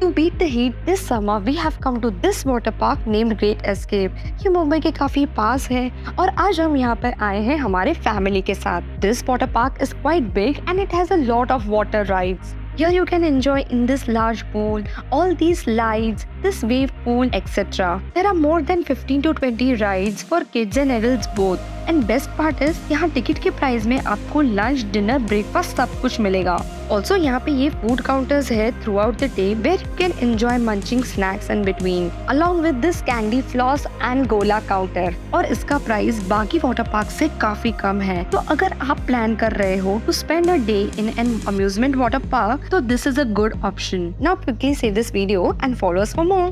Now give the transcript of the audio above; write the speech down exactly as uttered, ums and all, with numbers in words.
To beat the heat this summer, we have come to this water park named Great Escape. ये मुंबई के काफ़ी पास है और आज हम यहाँ पर आए हैं हमारे फैमिली के साथ. This water park is quite big and it has a lot of water rides. Here you can enjoy in this large pool, all these slides, this wave pool, et cetera. There are more than fifteen to twenty rides for kids and adults both. And best part is, यहाँ ticket के price में आपको lunch, dinner, breakfast सब कुछ मिलेगा. Also यहाँ पे ये फूड काउंटर्स है throughout the day where you can enjoy munching snacks in between along with this candy floss and gola counter. और इसका प्राइस बाकी वाटर पार्क से काफी कम है. तो अगर आप प्लान कर रहे हो to spend a day in an amusement water park, तो this is a good option. Now please save this video and follow us for more.